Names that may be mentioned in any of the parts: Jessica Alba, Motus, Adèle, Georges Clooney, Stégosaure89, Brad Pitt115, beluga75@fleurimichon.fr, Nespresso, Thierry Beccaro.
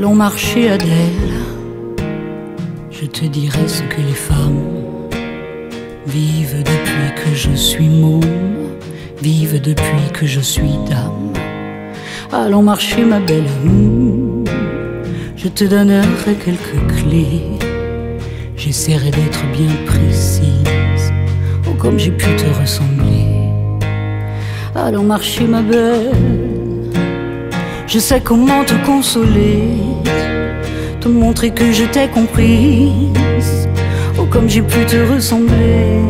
Allons marcher, Adèle, je te dirai ce que les femmes vivent depuis que je suis môme, vivent depuis que je suis dame. Allons marcher, ma belle, je te donnerai quelques clés. J'essaierai d'être bien précise, oh comme j'ai pu te ressembler. Allons marcher, ma belle, je sais comment te consoler, te montrer que je t'ai comprise, oh comme j'ai pu te ressembler.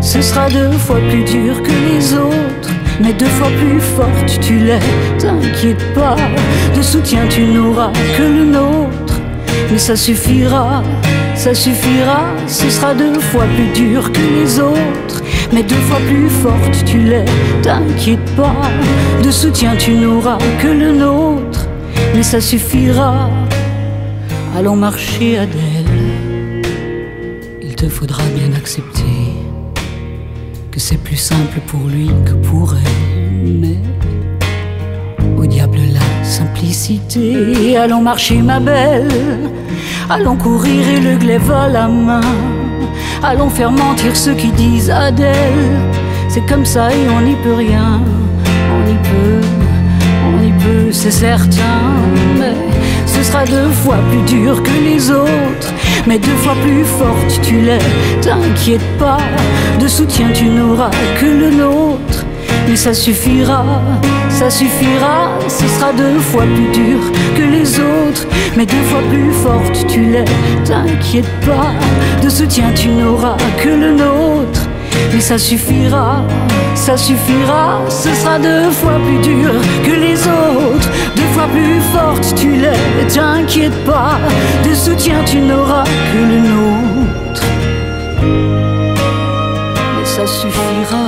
Ce sera 2 fois plus dur que les autres, mais 2 fois plus forte tu l'es. T'inquiète pas, de soutien tu n'auras que le nôtre, mais ça suffira, ça suffira. Ce sera 2 fois plus dur que les autres, mais 2 fois plus forte tu l'es. T'inquiète pas, de soutien tu n'auras que le nôtre, mais ça suffira. Allons marcher, Adèle, il te faudra bien accepter que c'est plus simple pour lui que pour elle, mais au diable la simplicité. Allons marcher, ma belle, allons courir et le glaive à la main. Allons faire mentir ceux qui disent Adèle, c'est comme ça et on n'y peut rien. On y peut, c'est certain. Mais ce sera 2 fois plus dur que les autres, mais 2 fois plus forte tu l'es. T'inquiète pas, de soutien tu n'auras que le nôtre, mais ça suffira, ça suffira. Ce sera 2 fois plus dur que les autres, mais 2 fois plus forte tu l'es. T'inquiète pas, de soutien tu n'auras que le nôtre, mais ça suffira, ça suffira. Ce sera 2 fois plus dur que les autres, 2 fois plus forte tu l'es. T'inquiète pas, de soutien tu n'auras que le nôtre, mais ça suffira.